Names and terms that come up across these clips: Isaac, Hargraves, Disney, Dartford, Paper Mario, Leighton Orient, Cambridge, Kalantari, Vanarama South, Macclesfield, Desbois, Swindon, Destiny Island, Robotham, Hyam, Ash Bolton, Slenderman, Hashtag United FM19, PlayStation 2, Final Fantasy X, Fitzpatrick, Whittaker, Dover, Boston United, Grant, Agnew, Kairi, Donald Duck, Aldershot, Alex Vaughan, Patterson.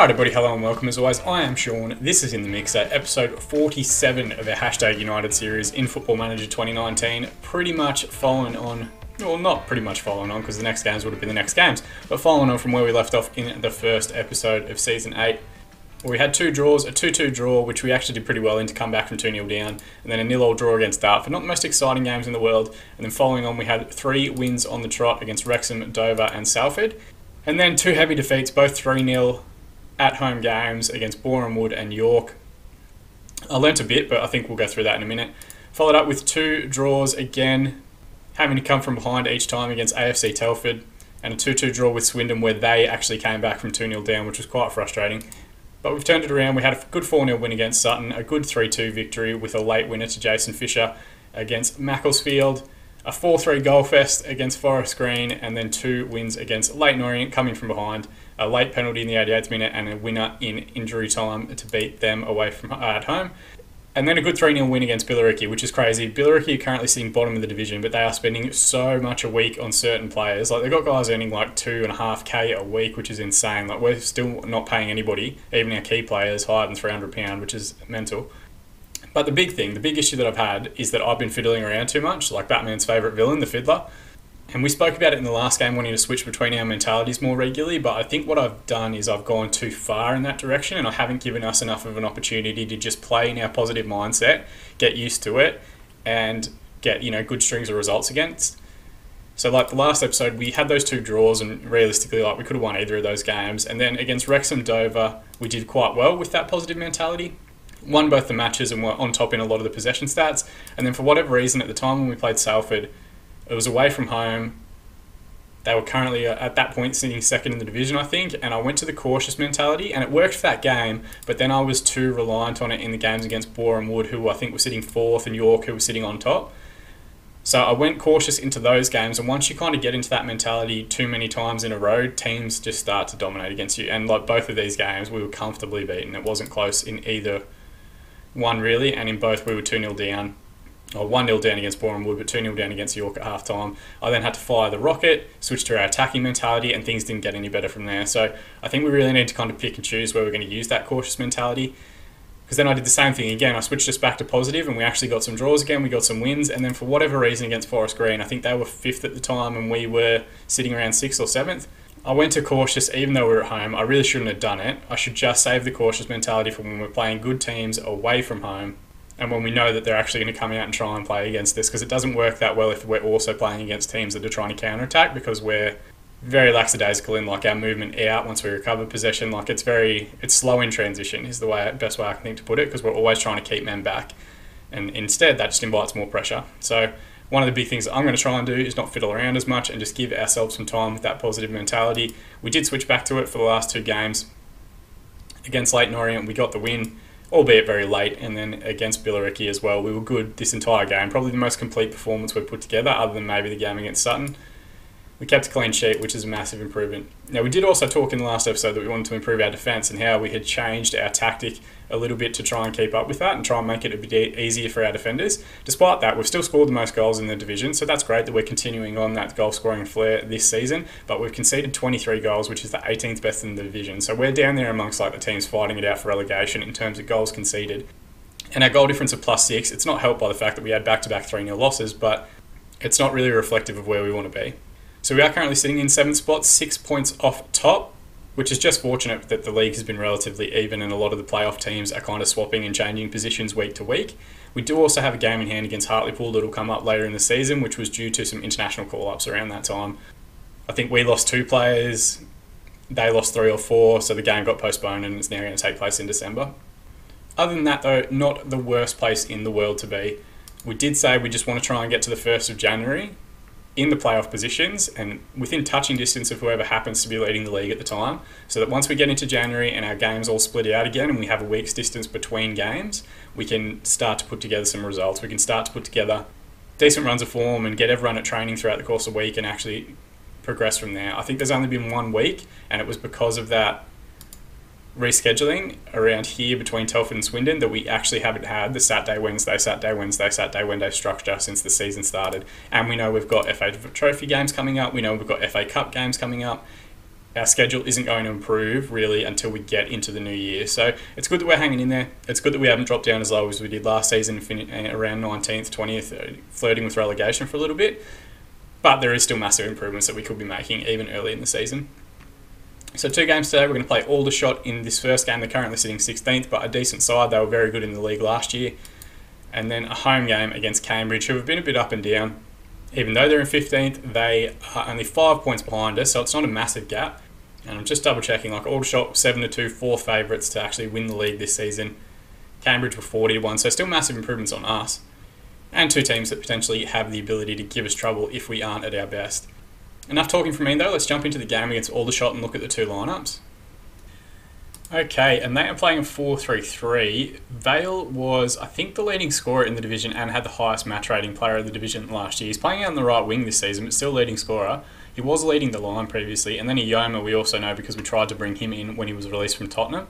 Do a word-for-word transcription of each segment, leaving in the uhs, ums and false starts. Hi everybody, hello and welcome as always. I am Sean, this is In The Mixer, episode forty-seven of our Hashtag United series in Football Manager twenty nineteen. Pretty much following on, well not pretty much following on because the next games would have been the next games, but following on from where we left off in the first episode of Season eight. We had two draws, a two two draw, which we actually did pretty well in to come back from two nil down, and then a nil all draw against Dartford. Not the most exciting games in the world. And then following on, we had three wins on the trot against Wrexham, Dover and Salford. And then two heavy defeats, both three nil at-home games against Boreham Wood and York. I learnt a bit, but I think we'll go through that in a minute. Followed up with two draws again, having to come from behind each time against A F C Telford, and a two two draw with Swindon, where they actually came back from two nil down, which was quite frustrating. But we've turned it around. We had a good four nil win against Sutton, a good three two victory with a late winner to Jason Fisher against Macclesfield, a four three goal fest against Forest Green, and then two wins against Leighton Orient coming from behind, a late penalty in the eighty-eighth minute, and a winner in injury time to beat them away from uh, at home. And then a good three nil win against Billericay, which is crazy. Billericay are currently sitting bottom of the division, but they are spending so much a week on certain players. Like, they've got guys earning like two and a half K a week, which is insane. Like, we're still not paying anybody, even our key players, higher than three hundred pounds, which is mental. But the big thing, the big issue that I've had is that I've been fiddling around too much, like Batman's favourite villain, the Fiddler. And we spoke about it in the last game, wanting to switch between our mentalities more regularly, but I think what I've done is I've gone too far in that direction, and I haven't given us enough of an opportunity to just play in our positive mindset, get used to it, and get, you know, good strings of results against. So like the last episode, we had those two draws, and realistically, like, we could have won either of those games. And then against Wrexham, Dover, we did quite well with that positive mentality. Won both the matches and were on top in a lot of the possession stats. And then for whatever reason, at the time when we played Salford, it was away from home. They were currently, at that point, sitting second in the division, I think, and I went to the cautious mentality, and it worked for that game, but then I was too reliant on it in the games against Boreham Wood, who I think were sitting fourth, and York, who were sitting on top. So I went cautious into those games, and once you kind of get into that mentality too many times in a row, teams just start to dominate against you. And like both of these games, we were comfortably beaten. It wasn't close in either one, really, and in both we were two nil down, or one nil down against Boreham Wood, but two nil down against York at half time. I then had to fire the rocket, switch to our attacking mentality, and things didn't get any better from there. So I think we really need to kind of pick and choose where we're going to use that cautious mentality, because then I did the same thing again. I switched us back to positive, and we actually got some draws again, we got some wins, and then for whatever reason against Forest Green, I think they were fifth at the time and we were sitting around sixth or seventh. I went to cautious even though we were at home. I really shouldn't have done it. I should just save the cautious mentality for when we're playing good teams away from home and when we know that they're actually going to come out and try and play against this, because it doesn't work that well if we're also playing against teams that are trying to counter-attack, because we're very lackadaisical in like our movement out once we recover possession. Like, it's very, it's slow in transition is the way, best way I can think to put it, because we're always trying to keep men back, and instead that just invites more pressure. So one of the big things I'm going to try and do is not fiddle around as much and just give ourselves some time with that positive mentality. We did switch back to it for the last two games. Against Leighton Orient, we got the win, albeit very late, and then against Billericay as well, we were good this entire game. Probably the most complete performance we've put together, other than maybe the game against Sutton. We kept a clean sheet, which is a massive improvement. Now, we did also talk in the last episode that we wanted to improve our defence and how we had changed our tactic a little bit to try and keep up with that and try and make it a bit easier for our defenders. Despite that, we've still scored the most goals in the division, so that's great that we're continuing on that goal scoring flair this season, but we've conceded twenty-three goals, which is the eighteenth best in the division. So we're down there amongst like the teams fighting it out for relegation in terms of goals conceded. And our goal difference of plus six, it's not helped by the fact that we had back-to-back three nil losses, but it's not really reflective of where we want to be. So we are currently sitting in seventh spot, six points off top, which is just fortunate that the league has been relatively even and a lot of the playoff teams are kind of swapping and changing positions week to week. We do also have a game in hand against Hartlepool that will come up later in the season, which was due to some international call-ups around that time. I think we lost two players, they lost three or four, so the game got postponed and it's now going to take place in December. Other than that though, not the worst place in the world to be. We did say we just want to try and get to the first of January. In the playoff positions and within touching distance of whoever happens to be leading the league at the time, so that once we get into January and our games all split out again and we have a week's distance between games, we can start to put together some results. We can start to put together decent runs of form and get everyone at training throughout the course of the week and actually progress from there. I think there's only been one week, and it was because of that rescheduling around here between Telford and Swindon that we actually haven't had the Saturday, Wednesday, Saturday, Wednesday, Saturday, Wednesday structure since the season started. And we know we've got F A Trophy games coming up, we know we've got F A Cup games coming up, our schedule isn't going to improve really until we get into the new year. So it's good that we're hanging in there. It's good that we haven't dropped down as low as we did last season, around nineteenth, twentieth, flirting with relegation for a little bit. But there is still massive improvements that we could be making even early in the season. So two games today. We're going to play Aldershot in this first game. They're currently sitting sixteenth, but a decent side. They were very good in the league last year. And then a home game against Cambridge, who have been a bit up and down. Even though they're in fifteenth, they are only five points behind us, so it's not a massive gap. And I'm just double checking, like Aldershot seven to two, four favourites to actually win the league this season. Cambridge were forty to one, so still massive improvements on us. And two teams that potentially have the ability to give us trouble if we aren't at our best. Enough talking from me though, let's jump into the game against Aldershot and look at the two lineups. Okay, and they are playing four three three. Vale was, I think, the leading scorer in the division and had the highest match rating player of the division last year. He's playing out on the right wing this season, but still leading scorer. He was leading the line previously, and then Ayoma we also know because we tried to bring him in when he was released from Tottenham.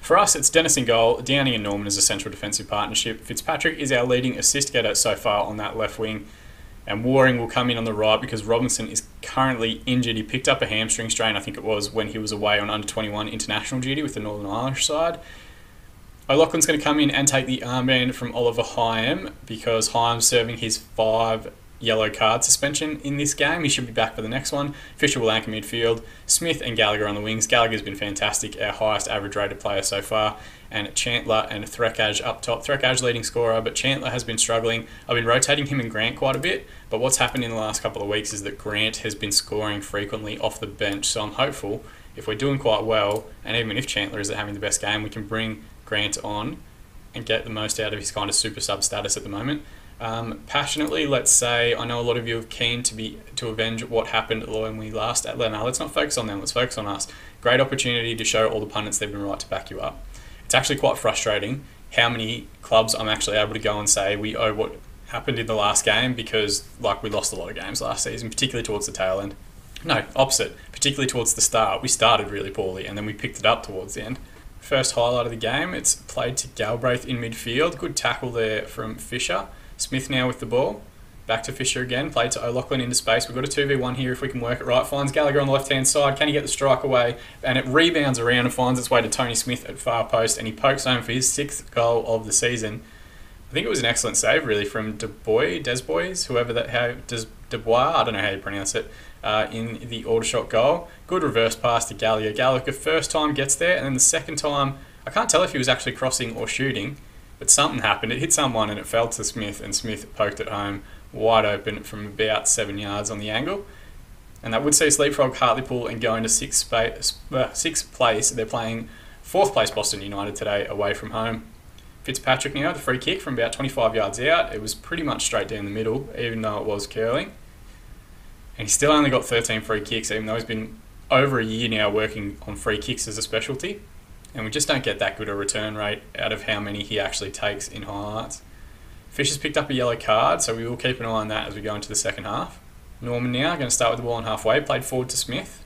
For us, it's Dennis in goal, Downing and Norman as a central defensive partnership. Fitzpatrick is our leading assist getter so far on that left wing. And Waring will come in on the right because Robinson is currently injured. He picked up a hamstring strain, I think it was, when he was away on under twenty-one international duty with the Northern Irish side. O'Loughlin's going to come in and take the armband from Oliver Hyam because Hyam's serving his five yellow card suspension in this game. He should be back for the next one. Fisher will anchor midfield. Smith and Gallagher on the wings. Gallagher's been fantastic, our highest average rated player so far. And Chantler and Thrakaj up top. Thrakaj leading scorer, but Chantler has been struggling. I've been rotating him and Grant quite a bit, but what's happened in the last couple of weeks is that Grant has been scoring frequently off the bench, so I'm hopeful if we're doing quite well, and even if Chantler isn't having the best game, we can bring Grant on and get the most out of his kind of super sub status at the moment. Um, passionately, let's say, I know a lot of you are keen to be to avenge what happened when we last at Lennar. Let's not focus on them, let's focus on us. Great opportunity to show all the pundits they've been right to back you up. It's actually quite frustrating how many clubs I'm actually able to go and say we owe what happened in the last game, because like we lost a lot of games last season, particularly towards the tail end. No, opposite, particularly towards the start. We started really poorly and then we picked it up towards the end. First highlight of the game, it's played to Galbraith in midfield. Good tackle there from Fisher. Smith now with the ball, back to Fisher again, played to O'Loughlin into space. We've got a two v one here if we can work it right. Finds Gallagher on the left-hand side, can he get the strike away? And it rebounds around and finds its way to Tony Smith at far post, and he pokes home for his sixth goal of the season. I think it was an excellent save, really, from Desbois, Desbois, whoever that, how, Des, Desbois, I don't know how you pronounce it, uh, in the Aldershot goal. Good reverse pass to Gallagher. Gallagher first time gets there, and then the second time, I can't tell if he was actually crossing or shooting, but something happened. It hit someone and it fell to Smith, and Smith poked it home wide open from about seven yards on the angle. And that would see us leapfrog Hartlepool and go into sixth, space, uh, sixth place. They're playing fourth place Boston United today away from home. Fitzpatrick now, the free kick from about twenty-five yards out. It was pretty much straight down the middle, even though it was curling. And he's still only got thirteen free kicks, even though he's been over a year now working on free kicks as a specialty. And we just don't get that good a return rate out of how many he actually takes in highlights. Fisher's picked up a yellow card, so we will keep an eye on that as we go into the second half. Norman now, going to start with the ball on halfway, played forward to Smith.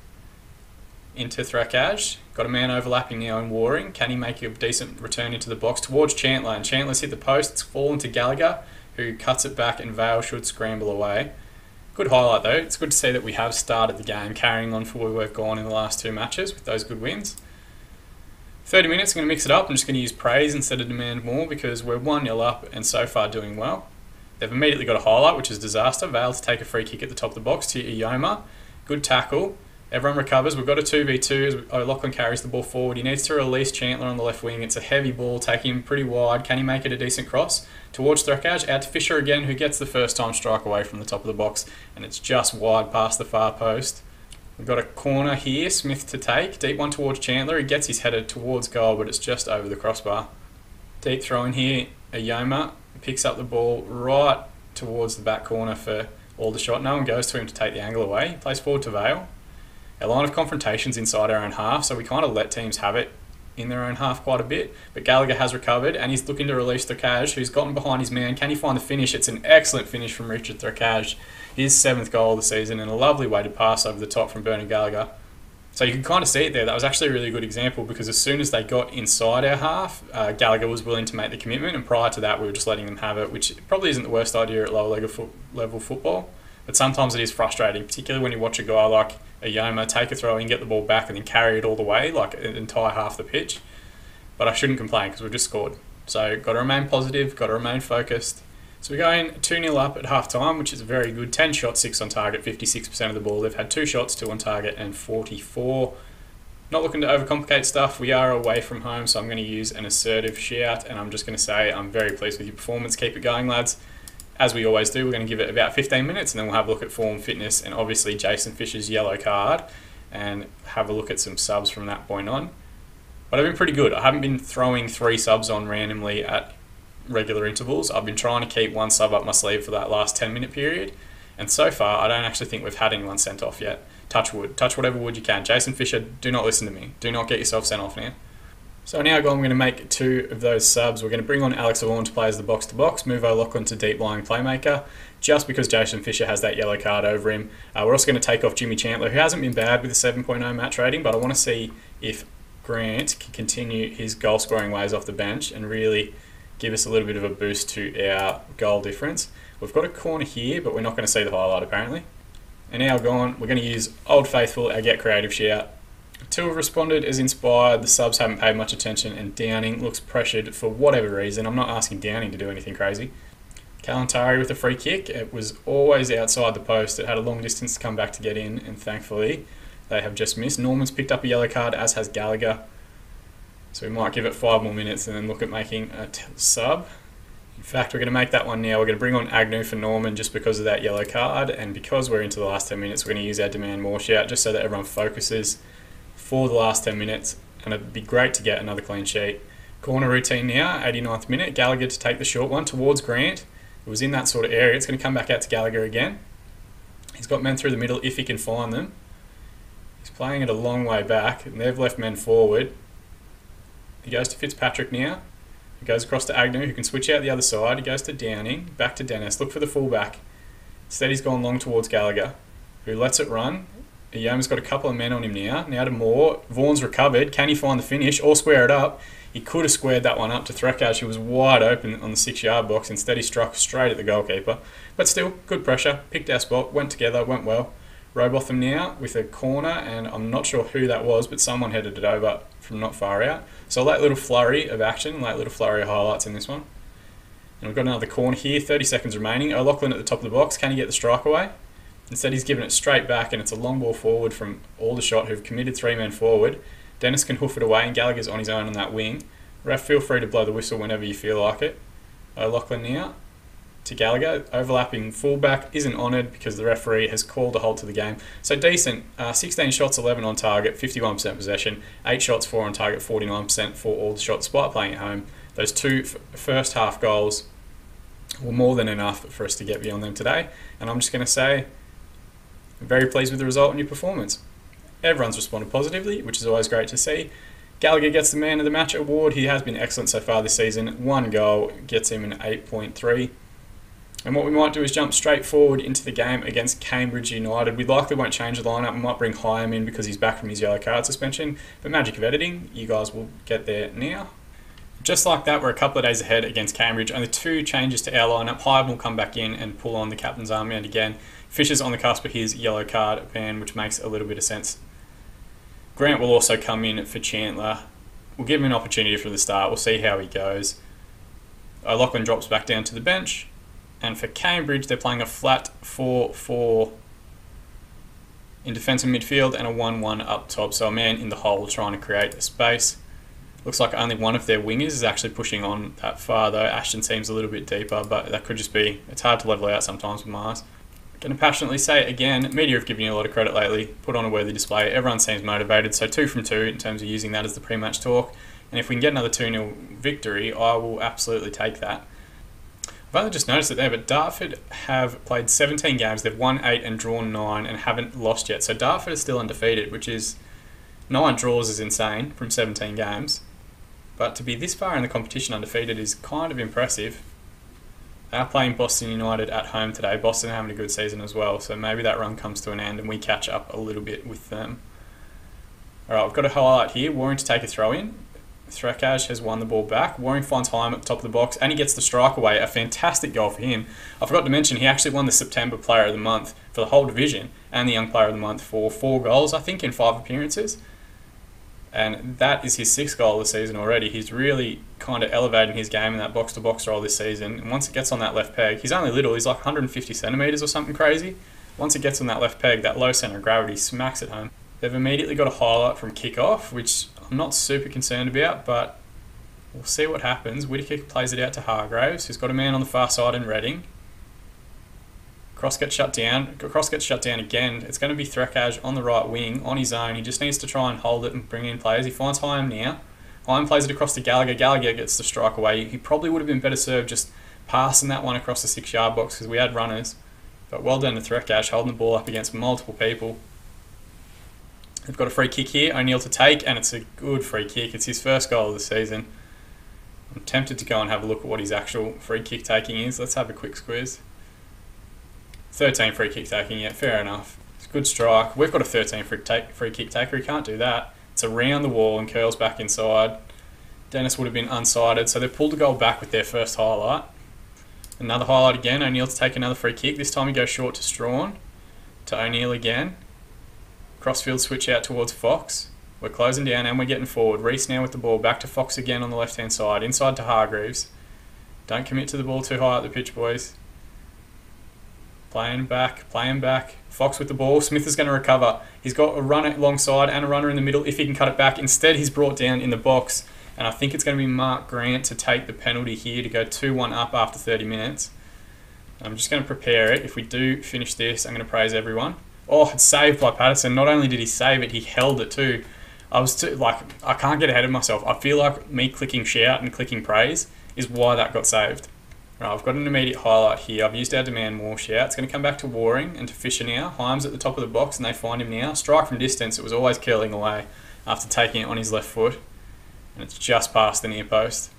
Into Thrakaj, got a man overlapping now in Waring. Can he make a decent return into the box towards Chantler? And Chantler's hit the post, it's fallen to Gallagher, who cuts it back, and Vale should scramble away. Good highlight though, it's good to see that we have started the game, carrying on for where we've gone in the last two matches with those good wins. thirty minutes, I'm going to mix it up. I'm just going to use praise instead of demand more because we're one nil up and so far doing well. They've immediately got a highlight, which is disaster. Vale to take a free kick at the top of the box to Ayoma. Good tackle. Everyone recovers. We've got a two v two. O'Loughlin carries the ball forward. He needs to release Chantler on the left wing. It's a heavy ball, taking him pretty wide. Can he make it a decent cross? Towards Thrakaj, out to Fisher again, who gets the first time strike away from the top of the box. And it's just wide past the far post. We've got a corner here, Smith to take, deep one towards Chantler, he gets his header towards goal, but it's just over the crossbar. Deep throw in here, Ayoma picks up the ball right towards the back corner for Aldershot. No one goes to him to take the angle away, he plays forward to Vale. Our line of confrontation's inside our own half, so we kind of let teams have it in their own half quite a bit, but Gallagher has recovered, and he's looking to release Thrakaj, who's gotten behind his man. Can he find the finish? It's an excellent finish from Richard Thrakaj. His seventh goal of the season, and a lovely way to pass over the top from Bernard Gallagher. So you can kind of see it there. That was actually a really good example because as soon as they got inside our half, uh, Gallagher was willing to make the commitment, and prior to that we were just letting them have it, which probably isn't the worst idea at lower level, fo level football. But sometimes it is frustrating, particularly when you watch a guy like Ayoma take a throw in, get the ball back, and then carry it all the way, like an entire half the pitch. But I shouldn't complain because we've just scored. So got to remain positive, got to remain focused. So we're going two nil up at half time, which is very good. ten shots, six on target, fifty-six percent of the ball. They've had two shots, two on target, and forty-four. Not looking to overcomplicate stuff. We are away from home, so I'm going to use an assertive shout, and I'm just going to say I'm very pleased with your performance. Keep it going, lads. As we always do, we're going to give it about fifteen minutes, and then we'll have a look at form, fitness, and obviously Jason Fisher's yellow card, and have a look at some subs from that point on. But I've been pretty good. I haven't been throwing three subs on randomly at regular intervals. I've been trying to keep one sub up my sleeve for that last ten minute period, and so far I don't actually think we've had anyone sent off yet. Touch wood. Touch whatever wood you can. Jason Fisher, do not listen to me. Do not get yourself sent off now. So now I'm going to make two of those subs. We're going to bring on Alex Vaughan to play as the box-to-box, move O'Loughlin to deep-lying playmaker, just because Jason Fisher has that yellow card over him. Uh, we're also going to take off Jimmy Chantler, who hasn't been bad with a seven point oh match rating, but I want to see if Grant can continue his goal-scoring ways off the bench and really give us a little bit of a boost to our goal difference. We've got a corner here, but we're not going to see the highlight, apparently. And now gone, we're going to use Old Faithful, our Get Creative shout. Two have responded as inspired, the subs haven't paid much attention, and Downing looks pressured for whatever reason. I'm not asking Downing to do anything crazy. Kalantari with a free kick. It was always outside the post. It had a long distance to come back to get in, and thankfully they have just missed. Norman's picked up a yellow card, as has Gallagher. So we might give it five more minutes and then look at making a sub. In fact, we're going to make that one now. We're going to bring on Agnew for Norman just because of that yellow card, and because we're into the last ten minutes, we're going to use our demand more shout just so that everyone focuses for the last ten minutes, and it'd be great to get another clean sheet. Corner routine now, eighty-ninth minute, Gallagher to take the short one towards Grant. It was in that sort of area. It's going to come back out to Gallagher again. He's got men through the middle if he can find them. He's playing it a long way back, and they've left men forward. He goes to Fitzpatrick now. He goes across to Agnew, who can switch out the other side. He goes to Downing, back to Dennis. Look for the fullback. Instead, he's gone long towards Gallagher, who lets it run. Yoma's got a couple of men on him now. Now to Moore. Vaughan's recovered. Can he find the finish or square it up? He could have squared that one up to Thrakaj, who was wide open on the six-yard box. Instead, he struck straight at the goalkeeper. But still, good pressure. Picked our spot. Went together. Went well. Robotham now with a corner, and I'm not sure who that was, but someone headed it over from not far out. So a late little flurry of action, late little flurry of highlights in this one. And we've got another corner here. thirty seconds remaining. O'Loughlin at the top of the box. Can he get the strike away? Instead, he's given it straight back, and it's a long ball forward from Aldershot, who've committed three men forward. Dennis can hoof it away, and Gallagher's on his own on that wing. Ref, feel free to blow the whistle whenever you feel like it. O'Loughlin now to Gallagher. Overlapping fullback isn't honoured because the referee has called a halt to the game. So decent. Uh, sixteen shots, eleven on target, fifty-one percent possession. eight shots, four on target, forty-nine percent for Aldershot, despite playing at home. Those two f first half goals were more than enough for us to get beyond them today. And I'm just going to say, very pleased with the result and your performance. Everyone's responded positively, which is always great to see. Gallagher gets the Man of the Match award. He has been excellent so far this season. One goal gets him an eight point three. And what we might do is jump straight forward into the game against Cambridge United. We likely won't change the lineup. We might bring Hyam in because he's back from his yellow card suspension. But magic of editing, you guys will get there now. Just like that, we're a couple of days ahead against Cambridge. Only two changes to our lineup. Hyam will come back in and pull on the captain's armband again. Fisher's on the cusp of his yellow card ban, which makes a little bit of sense. Grant will also come in for Chantler. We'll give him an opportunity from the start. We'll see how he goes. O'Loughlin drops back down to the bench. And for Cambridge, they're playing a flat four four in defence and midfield and a one one up top. So a man in the hole trying to create a space. Looks like only one of their wingers is actually pushing on that far, though. Ashton seems a little bit deeper, but that could just be... It's hard to level out sometimes with my eyes. Going to passionately say it again, media have given you a lot of credit lately, put on a worthy display, everyone seems motivated, so two from two in terms of using that as the pre-match talk, and if we can get another two nil victory, I will absolutely take that. I've only just noticed it there, but Dartford have played seventeen games, they've won eight and drawn nine, and haven't lost yet, so Dartford is still undefeated, which is, nine draws is insane from seventeen games, but to be this far in the competition undefeated is kind of impressive. They are playing Boston United at home today. Boston are having a good season as well, so maybe that run comes to an end and we catch up a little bit with them. Alright, we've got a highlight here. Waring to take a throw in. Thrakaj has won the ball back. Waring finds Hyam at the top of the box, and he gets the strike away. A fantastic goal for him. I forgot to mention he actually won the September Player of the Month for the whole division and the Young Player of the Month for four goals, I think, in five appearances. And that is his sixth goal of the season already. He's really kind of elevating his game in that box-to-box role this season. And once it gets on that left peg, he's only little. He's like one hundred fifty centimetres or something crazy. Once it gets on that left peg, that low centre of gravity smacks it home. They've immediately got a highlight from kick-off, which I'm not super concerned about, but we'll see what happens. Whittaker plays it out to Hargraves, who's got a man on the far side in Reading. Cross gets shut down. Cross gets shut down again. It's going to be Thrakaj on the right wing, on his own. He just needs to try and hold it and bring in players. He finds Hyam now. Hyam plays it across to Gallagher. Gallagher gets the strike away. He probably would have been better served just passing that one across the six-yard box because we had runners. But well done to Thrakaj, holding the ball up against multiple people. They've got a free kick here. O'Neill to take, and it's a good free kick. It's his first goal of the season. I'm tempted to go and have a look at what his actual free kick taking is. Let's have a quick squeeze. thirteen free kick taking, yeah, fair enough. It's a good strike. We've got a thirteen free, take, free kick taker. He can't do that. It's around the wall and curls back inside. Dennis would have been unsighted, so they've pulled the goal back with their first highlight. Another highlight again. O'Neill to take another free kick. This time he goes short to Strawn. To O'Neill again. Crossfield switch out towards Fox. We're closing down and we're getting forward. Reese now with the ball. Back to Fox again on the left-hand side. Inside to Hargreaves. Don't commit to the ball too high at the pitch, boys. Playing back, playing back. Fox with the ball. Smith is going to recover. He's got a runner alongside and a runner in the middle if he can cut it back. Instead, he's brought down in the box. And I think it's going to be Mark Grant to take the penalty here to go two one up after thirty minutes. I'm just going to prepare it. If we do finish this, I'm going to praise everyone. Oh, it's saved by Patterson. Not only did he save it, he held it too. I was too, like, I can't get ahead of myself. I feel like me clicking shout and clicking praise is why that got saved. Right, I've got an immediate highlight here. I've used our demand more shout. It's going to come back to Waring and to Fisher now. Hyam's at the top of the box and they find him now. Strike from distance. It was always curling away after taking it on his left foot. And it's just past the near post.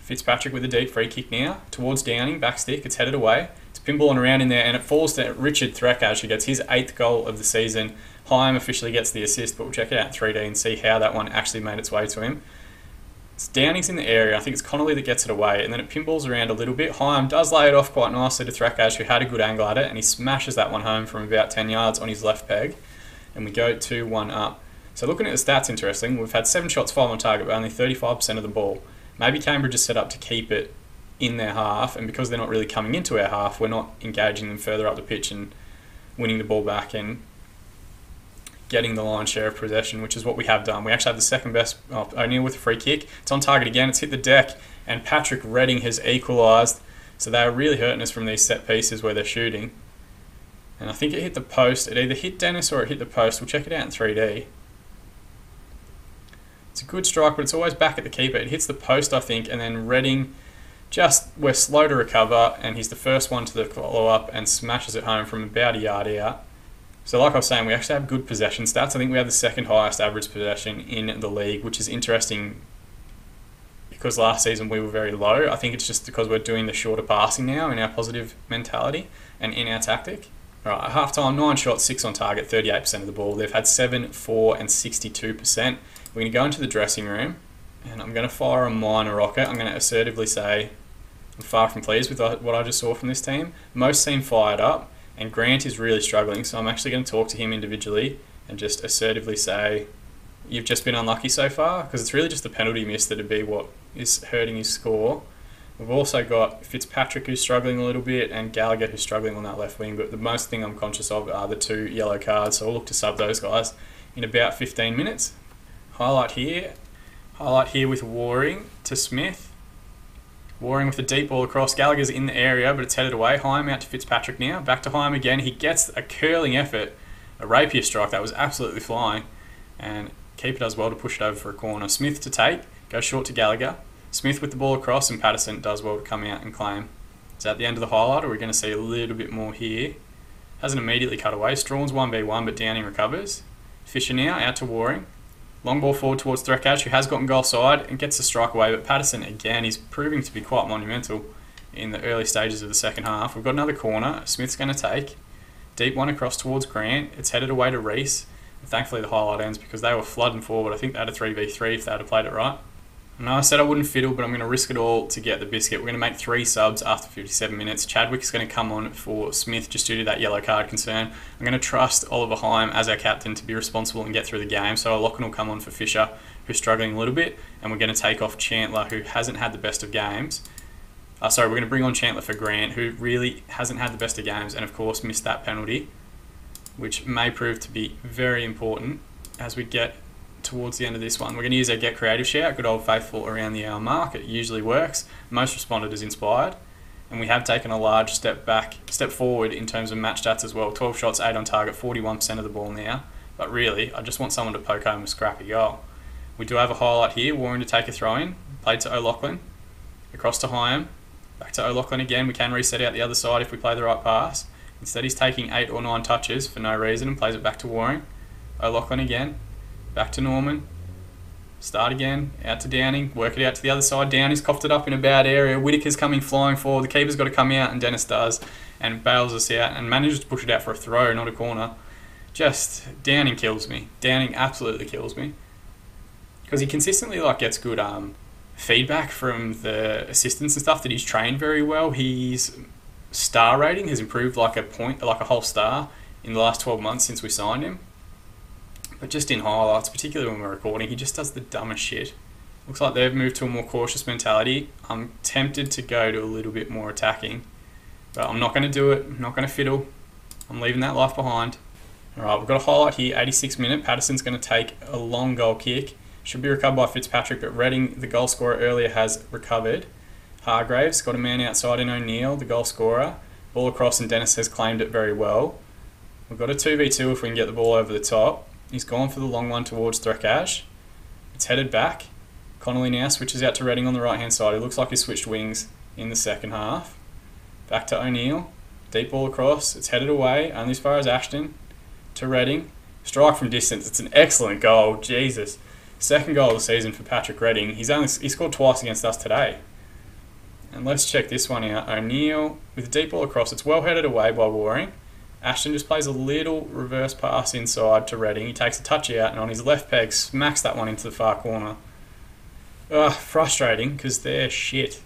Fitzpatrick with a deep free kick now. Towards Downing. Back stick. It's headed away. It's pinballing around in there and it falls to Richard Thrakaj, who gets his eighth goal of the season. Hyam officially gets the assist, but we'll check it out in three D and see how that one actually made its way to him. Downing's in the area. I think it's Connolly that gets it away, and then it pinballs around a little bit. Hyam does lay it off quite nicely to Thrakaj, who had a good angle at it, and he smashes that one home from about ten yards on his left peg, and we go two one up. So looking at the stats, interesting. We've had seven shots, five on target, but only thirty-five percent of the ball. Maybe Cambridge is set up to keep it in their half, and because they're not really coming into our half, we're not engaging them further up the pitch and winning the ball back and getting the lion's share of possession, which is what we have done. We actually have the second best. Oh, O'Neill with a free kick. It's on target again. It's hit the deck, and Patrick Redding has equalised. So they are really hurting us from these set pieces where they're shooting. And I think it hit the post. It either hit Dennis or it hit the post. We'll check it out in three D. It's a good strike, but it's always back at the keeper. It hits the post, I think, and then Redding just, we're slow to recover, and he's the first one to the follow-up and smashes it home from about a yard out. So like I was saying, we actually have good possession stats. I think we have the second highest average possession in the league, which is interesting because last season we were very low. I think it's just because we're doing the shorter passing now in our positive mentality and in our tactic. All right, at halftime, nine shots, six on target, thirty-eight percent of the ball. They've had seven, four, and sixty-two percent. We're going to go into the dressing room, and I'm going to fire a minor rocket. I'm going to assertively say I'm far from pleased with what I just saw from this team. Most seem fired up. And Grant is really struggling, so I'm actually going to talk to him individually and just assertively say, you've just been unlucky so far, because it's really just the penalty miss that would be what is hurting his score. We've also got Fitzpatrick who's struggling a little bit and Gallagher who's struggling on that left wing, but the most thing I'm conscious of are the two yellow cards, so I'll look to sub those guys in about fifteen minutes. Highlight here. Highlight here with Waring to Smith. Waring with a deep ball across. Gallagher's in the area, but it's headed away. Hyam out to Fitzpatrick now. Back to Hyam again. He gets a curling effort, a rapier strike that was absolutely flying. And keeper does well to push it over for a corner. Smith to take. Goes short to Gallagher. Smith with the ball across, and Patterson does well to come out and claim. Is that the end of the highlight, or are we going to see a little bit more here? Hasn't immediately cut away. Strawn's one v one, but Downing recovers. Fisher now out to Waring. Long ball forward towards Thrakaj, who has gotten goal side and gets the strike away, but Patterson, again, is proving to be quite monumental in the early stages of the second half. We've got another corner. Smith's going to take. Deep one across towards Grant. It's headed away to Reese. Thankfully, the highlight ends because they were flooding forward. I think they had a three v three if they had played it right. And I said I wouldn't fiddle, but I'm going to risk it all to get the biscuit. We're going to make three subs after fifty-seven minutes. Chadwick's going to come on for Smith just due to that yellow card concern. I'm going to trust Oliver Hyam as our captain to be responsible and get through the game. So O'Loughlin will come on for Fisher, who's struggling a little bit. And we're going to take off Chantler, who hasn't had the best of games. Uh, sorry, we're going to bring on Chantler for Grant, who really hasn't had the best of games and, of course, missed that penalty, which may prove to be very important as we get towards the end of this one. We're going to use our Get Creative shout, good old faithful around the hour mark. It usually works. Most responded as inspired. And we have taken a large step back, step forward in terms of match stats as well. twelve shots, eight on target, forty-one percent of the ball now. But really, I just want someone to poke home a scrappy goal. We do have a highlight here. Waring to take a throw in, played to O'Loughlin, across to Hyam, back to O'Loughlin again. We can reset out the other side if we play the right pass. Instead, he's taking eight or nine touches for no reason and plays it back to Waring. O'Loughlin again. Back to Norman, start again, out to Downing, work it out to the other side. Downing's coughed it up in a bad area. Whittaker's coming flying forward, the keeper's got to come out, and Dennis does, and bails us out, and manages to push it out for a throw, not a corner. Just, Downing kills me. Downing absolutely kills me. Because he consistently like gets good um, feedback from the assistants and stuff that he's trained very well. His star rating has improved like a point, like a whole star in the last twelve months since we signed him. But just in highlights, particularly when we're recording, he just does the dumbest shit. Looks like they've moved to a more cautious mentality. I'm tempted to go to a little bit more attacking, but I'm not going to do it. I'm not going to fiddle. I'm leaving that life behind. All right, we've got a highlight here, eighty-six minute. Patterson's going to take a long goal kick. Should be recovered by Fitzpatrick, but Redding, the goal scorer earlier, has recovered. Hargrave's got a man outside in O'Neill, the goal scorer. Ball across, and Dennis has claimed it very well. We've got a two v two if we can get the ball over the top. He's gone for the long one towards Thrakaj. It's headed back. Connolly now switches out to Reading on the right-hand side. It looks like he's switched wings in the second half. Back to O'Neill. Deep ball across. It's headed away, only as far as Ashton. To Reading. Strike from distance. It's an excellent goal. Jesus. Second goal of the season for Patrick Reading. He's only he scored twice against us today. And let's check this one out. O'Neill with a deep ball across. It's well headed away by Waring. Ashton just plays a little reverse pass inside to Redding. He takes a touch out and on his left peg smacks that one into the far corner. Ugh, frustrating, because they're shit.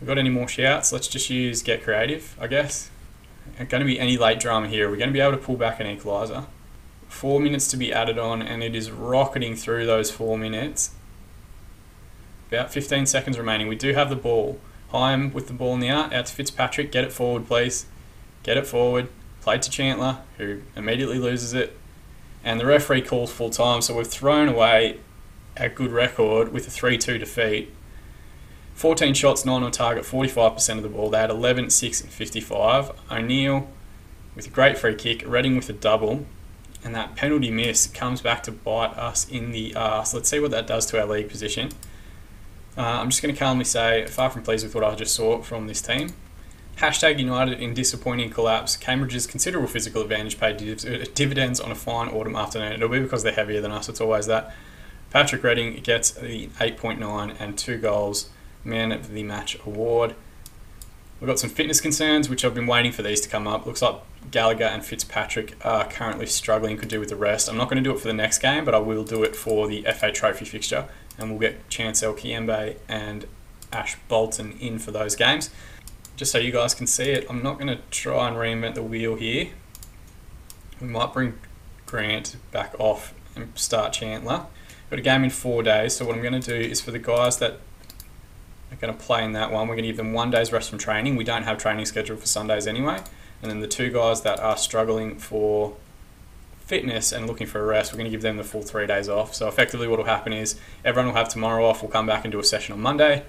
We've got any more shouts? Let's just use Get Creative, I guess. Not going to be any late drama here. We're going to be able to pull back an equaliser. Four minutes to be added on, and it is rocketing through those four minutes. About fifteen seconds remaining. We do have the ball. Hyam with the ball now. Out to Fitzpatrick. Get it forward, please. Get it forward. Played to Chantler, who immediately loses it. And the referee calls full time, so we've thrown away a good record with a three two defeat. fourteen shots, nine on target, forty-five percent of the ball. They had eleven, six, and fifty-five. O'Neill with a great free kick, Reading with a double. And that penalty miss comes back to bite us in the arse. Let's see what that does to our league position. Uh, I'm just going to calmly say, far from pleased with what I just saw from this team. Hashtag United in disappointing collapse. Cambridge's considerable physical advantage paid div dividends on a fine autumn afternoon. It'll be because they're heavier than us. It's always that. Patrick Reading gets the eight point nine and two goals Man of the Match award. We've got some fitness concerns, which I've been waiting for these to come up. Looks like Gallagher and Fitzpatrick are currently struggling. Could do with the rest. I'm not going to do it for the next game, but I will do it for the F A Trophy fixture, and we'll get Chancel Kiembe and Ash Bolton in for those games. Just so you guys can see it, I'm not going to try and reinvent the wheel here. We might bring Grant back off and start Chantler. Got a game in four days, so what I'm going to do is for the guys that are going to play in that one, we're going to give them one day's rest from training. We don't have training scheduled for Sundays anyway. And then the two guys that are struggling for fitness and looking for a rest, we're going to give them the full three days off. So effectively what will happen is everyone will have tomorrow off. We'll come back and do a session on Monday.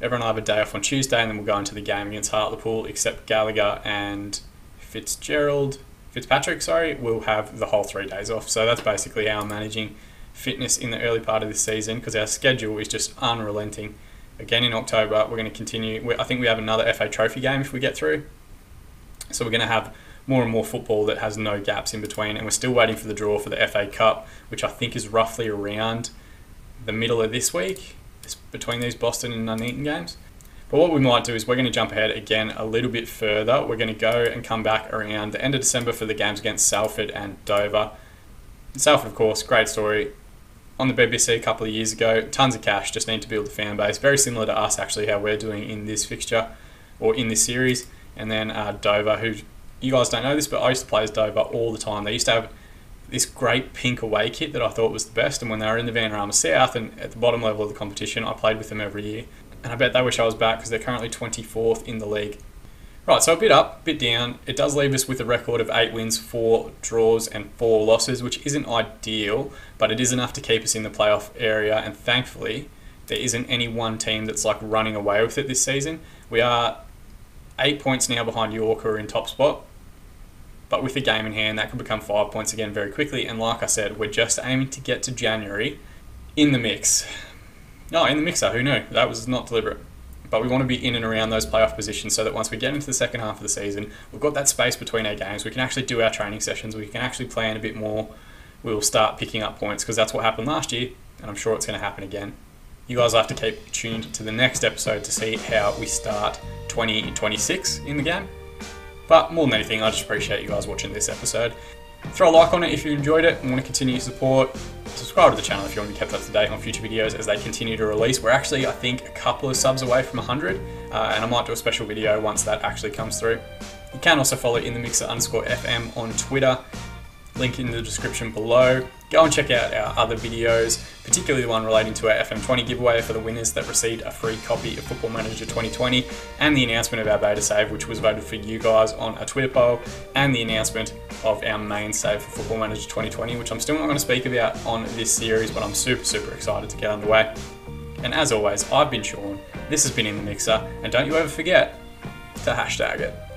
Everyone will have a day off on Tuesday, and then we'll go into the game against Hartlepool, except Gallagher and Fitzgerald, Fitzpatrick, sorry, will have the whole three days off. So that's basically how I'm managing fitness in the early part of this season, because our schedule is just unrelenting. Again, in October, we're going to continue. I think we have another F A Trophy game if we get through. So we're going to have more and more football that has no gaps in between, and we're still waiting for the draw for the F A Cup, which I think is roughly around the middle of this week, between these Boston and Nuneaton games. But what we might do is we're going to jump ahead again a little bit further. We're going to go and come back around the end of December for the games against Salford and Dover. Salford, of course, great story. on the B B C a couple of years ago. Tons of cash, just need to build a fan base. Very similar to us, actually, how we're doing in this fixture or in this series. And then uh, Dover, who you guys don't know this, but I used to play as Dover all the time. They used to have this great pink away kit that I thought was the best. And when they were in the Vanarama South and at the bottom level of the competition, I played with them every year. And I bet they wish I was back because they're currently twenty-fourth in the league. Right, so a bit up, a bit down. It does leave us with a record of eight wins, four draws and four losses, which isn't ideal, but it is enough to keep us in the playoff area. And thankfully, there isn't any one team that's like running away with it this season. We are eight points now behind York, who are in top spot. But with a game in hand, that could become five points again very quickly. And like I said, we're just aiming to get to January in the mix. No, in the mixer, who knew? That was not deliberate. But we want to be in and around those playoff positions so that once we get into the second half of the season, we've got that space between our games. We can actually do our training sessions. We can actually plan a bit more. We will start picking up points because that's what happened last year, and I'm sure it's going to happen again. You guys have to keep tuned to the next episode to see how we start twenty twenty-six in the game. But more than anything, I just appreciate you guys watching this episode. Throw a like on it if you enjoyed it and want to continue to support. Subscribe to the channel if you want to be kept up to date on future videos as they continue to release. We're actually, I think, a couple of subs away from one hundred, uh, and I might do a special video once that actually comes through. You can also follow In The Mixer underscore F M on Twitter. Link in the description below. Go and check out our other videos, particularly the one relating to our F M twenty giveaway for the winners that received a free copy of Football Manager twenty twenty, and the announcement of our beta save, which was voted for you guys on a Twitter poll, and the announcement of our main save for Football Manager twenty twenty, which I'm still not going to speak about on this series, but I'm super, super excited to get underway. And as always, I've been Sean, this has been In The Mixer, and don't you ever forget to hashtag it.